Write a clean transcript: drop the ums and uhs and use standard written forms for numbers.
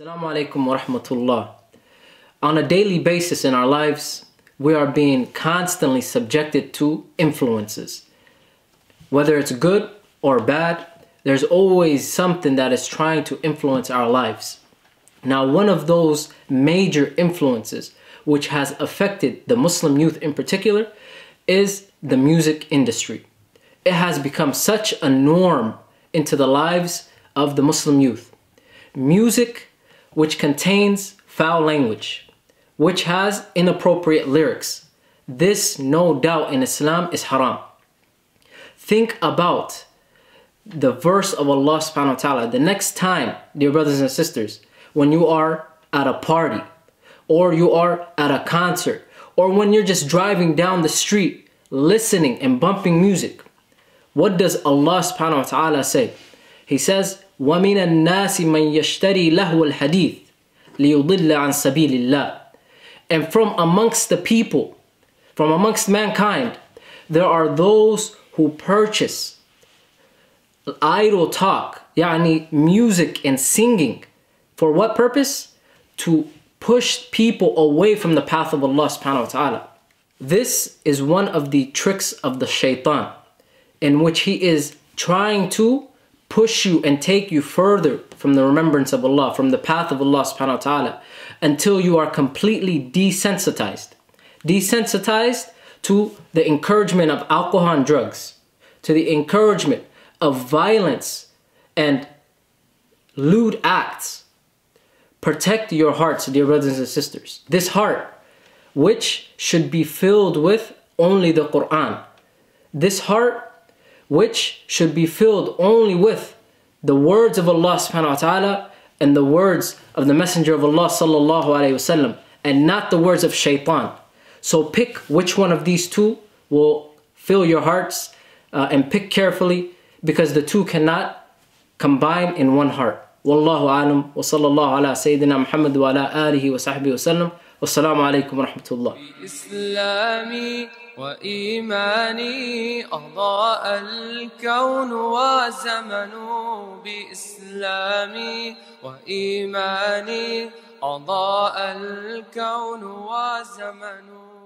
Assalamu alaikum wa rahmatullah. On a daily basis in our lives, we are being constantly subjected to influences. Whether it's good or bad, there's always something that is trying to influence our lives. Now, one of those major influences which has affected the Muslim youth in particular is the music industry. It has become such a norm into the lives of the Muslim youth. Music which contains foul language, which has inappropriate lyrics. This, no doubt, in Islam is haram. Think about the verse of Allah subhanahu wa ta'ala. The next time, dear brothers and sisters, when you are at a party, or you are at a concert, or when you're just driving down the street, listening and bumping music, what does Allah subhanahu wa ta'ala say? He says, وَمِنَ النَّاسِ مَنْ يَشْتَرِي لَهْوَ الْحَدِيثِ لِيُضِلَّ عَنْ سَبِيلِ اللَّهِ. And from amongst the people, from amongst mankind, there are those who purchase idle talk, يعني music and singing. For what purpose? To push people away from the path of Allah subhanahu wa ta'ala. This is one of the tricks of the Shaytan, in which he is trying to push you and take you further from the remembrance of Allah, from the path of Allah subhanahu wa ta'ala, until you are completely desensitized. Desensitized to the encouragement of alcohol and drugs, to the encouragement of violence and lewd acts. Protect your hearts, dear brothers and sisters. This heart, which should be filled with only the Qur'an. This heart, which should be filled only with the words of Allah subhanahu wa ta'ala and the words of the Messenger of Allah sallallahu alayhi wasallam, and not the words of Shaytan. So pick which one of these two will fill your hearts, and pick carefully, because the two cannot combine in one heart. Wallahu alam wa sallallahu ala Sayyidina Muhammad wa ala alihi wa sahbihi wasallam. Wassalamu alaikum wa rahmatullah. وإيماني أضاء الكون وزمن بإسلامي وإيماني أضاء الكون وزمن